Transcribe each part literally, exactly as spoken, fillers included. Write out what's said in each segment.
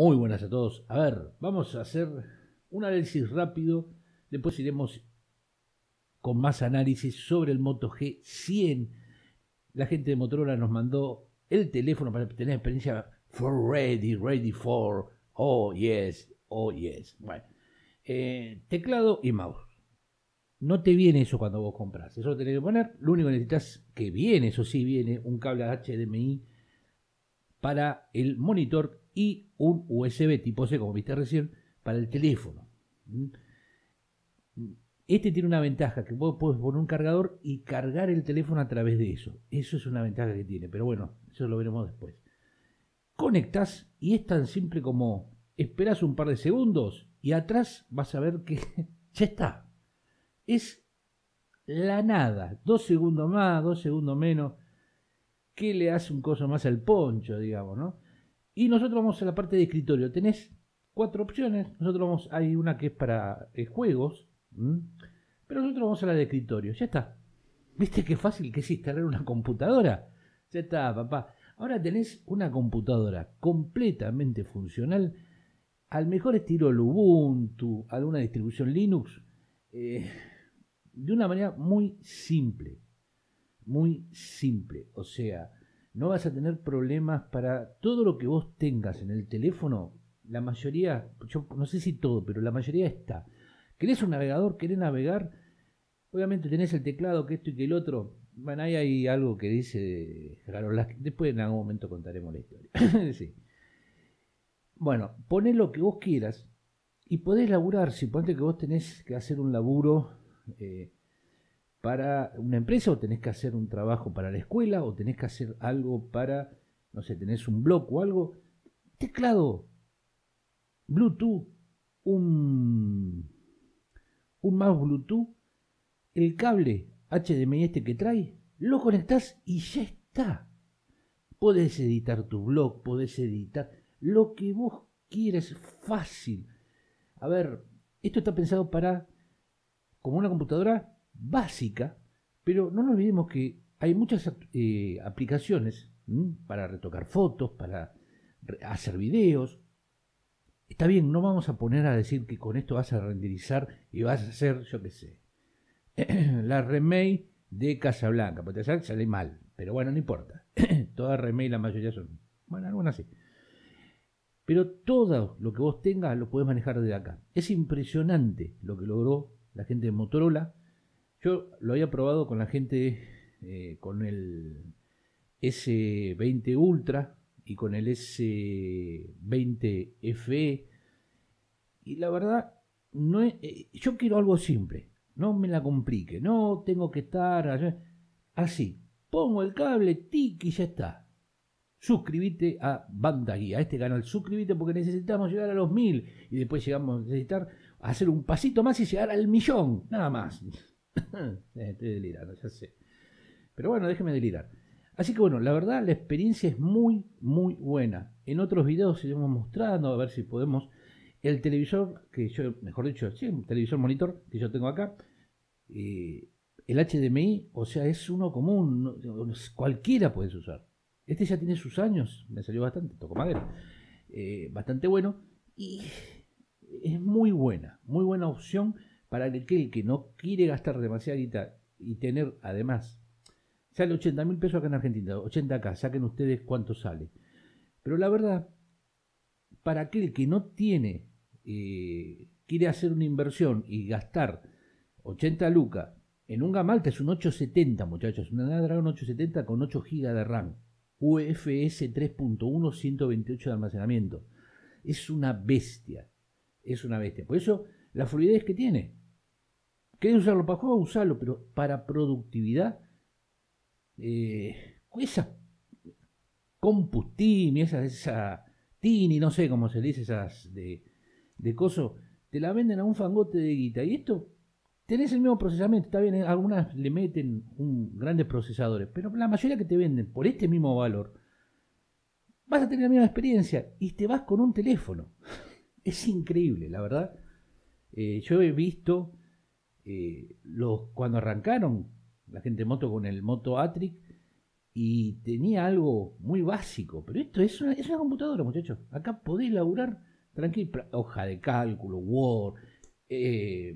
Muy buenas a todos. A ver, vamos a hacer un análisis rápido. Después iremos con más análisis sobre el Moto G cien. La gente de Motorola nos mandó el teléfono para tener experiencia for ready, ready for, oh yes, oh yes. Bueno, eh, teclado y mouse. No te viene eso cuando vos compras. Eso lo tenés que poner. Lo único que necesitas que viene, eso sí viene, un cable H D M I para el monitor y un U S B tipo C, como viste recién, para el teléfono. Este tiene una ventaja, que vos podés poner un cargador y cargar el teléfono a través de eso. Eso es una ventaja que tiene, pero bueno, eso lo veremos después. Conectás y es tan simple como esperás un par de segundos y atrás vas a ver que ya está. Es la nada, dos segundos más, dos segundos menos, que le hace un coso más al poncho, digamos, ¿no? Y nosotros vamos a la parte de escritorio. Tenés cuatro opciones, nosotros vamos, hay una que es para eh, juegos, ¿m? Pero nosotros vamos a la de escritorio, ya está. ¿Viste qué fácil que es instalar una computadora? Ya está, papá. Ahora tenés una computadora completamente funcional, al mejor estilo el Ubuntu, alguna distribución Linux, eh, de una manera muy simple, muy simple, o sea, no vas a tener problemas para todo lo que vos tengas en el teléfono, la mayoría, yo no sé si todo, pero la mayoría está. ¿Querés un navegador? ¿Querés navegar? Obviamente tenés el teclado, que esto y que el otro, bueno, ahí hay algo que dice Jarolaski, después en algún momento contaremos la historia. Sí. Bueno, ponés lo que vos quieras y podés laburar, si ponés que vos tenés que hacer un laburo... Eh, para una empresa, o tenés que hacer un trabajo para la escuela, o tenés que hacer algo para, no sé, tenés un blog o algo, teclado, Bluetooth, un, un mouse Bluetooth, el cable H D M I este que trae, lo conectás y ya está. Podés editar tu blog, podés editar lo que vos quieras, fácil. A ver, esto está pensado para, como una computadora básica, pero no nos olvidemos que hay muchas eh, aplicaciones, ¿m? Para retocar fotos, para hacer videos. Está bien, no vamos a poner a decir que con esto vas a renderizar y vas a hacer, yo qué sé, la remake de Casablanca, porque sale mal, pero bueno, no importa. Todas remake, la mayoría son, bueno, algunas sí. Pero todo lo que vos tengas lo podés manejar desde acá. Es impresionante lo que logró la gente de Motorola. Yo lo había probado con la gente, eh, con el S veinte Ultra y con el S veinte F E. Y la verdad, no es, eh, yo quiero algo simple. No me la complique. No tengo que estar allá. Así. Pongo el cable, tic, y ya está. Suscríbete a Bandaguía, a este canal. Suscríbete porque necesitamos llegar a los mil. Y después llegamos a necesitar hacer un pasito más y llegar al millón. Nada más. Estoy delirando, ya sé. Pero bueno, déjeme delirar. Así que bueno, la verdad la experiencia es muy, muy buena. En otros videos iremos mostrando, a ver si podemos. El televisor, que yo, mejor dicho, sí, un televisor monitor que yo tengo acá. Eh, el H D M I, o sea, es uno común. No, cualquiera puedes usar. Este ya tiene sus años. Me salió bastante, tocó madera. Eh, bastante bueno. Y es muy buena, muy buena opción. Para aquel que no quiere gastar demasiada guita y tener, además, sale ochenta mil pesos acá en Argentina, ochenta K, saquen ustedes cuánto sale. Pero la verdad, para aquel que no tiene, eh, quiere hacer una inversión y gastar ochenta lucas en un gamalta, es un ocho setenta, muchachos, una Dragon ocho setenta con ocho gigas de RAM, U F S tres punto uno, ciento veintiocho de almacenamiento. Es una bestia, es una bestia. Por eso, la fluidez que tiene. ¿Querés usarlo para juego? Usarlo, pero para productividad, eh, esas compustini, esa, esa tini, no sé cómo se le dice, esas de, de coso, te la venden a un fangote de guita. Y esto, tenés el mismo procesamiento, está bien, algunas le meten un, grandes procesadores, pero la mayoría que te venden por este mismo valor, vas a tener la misma experiencia y te vas con un teléfono. Es increíble, la verdad. Eh, yo he visto eh, los, cuando arrancaron la gente de Moto con el Moto Atrix, y tenía algo muy básico, pero esto es una, es una computadora, muchachos. Acá podés laburar tranquilo, hoja de cálculo, Word, eh,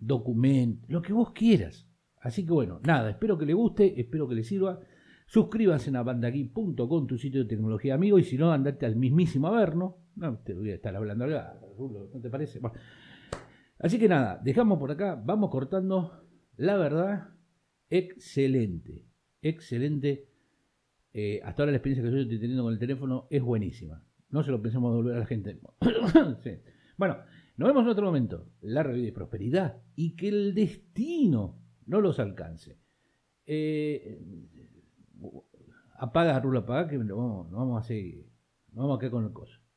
documento, lo que vos quieras. Así que bueno, nada, espero que les guste, espero que les sirva. Suscríbanse a bandageek punto com, tu sitio de tecnología amigo, y si no, andate al mismísimo Averno. No te voy a estar hablando acá, Rulo, ¿no te parece? Bueno. Así que nada, dejamos por acá, vamos cortando. La verdad, excelente, excelente. Eh, hasta ahora la experiencia que yo estoy teniendo con el teléfono es buenísima. No se lo pensemos devolver a la gente. Sí. Bueno, nos vemos en otro momento. Larga vida y prosperidad, y que el destino no los alcance. Eh, apaga, Rulo, apaga, que nos vamos, nos vamos a seguir. Nos vamos a quedar con el coso.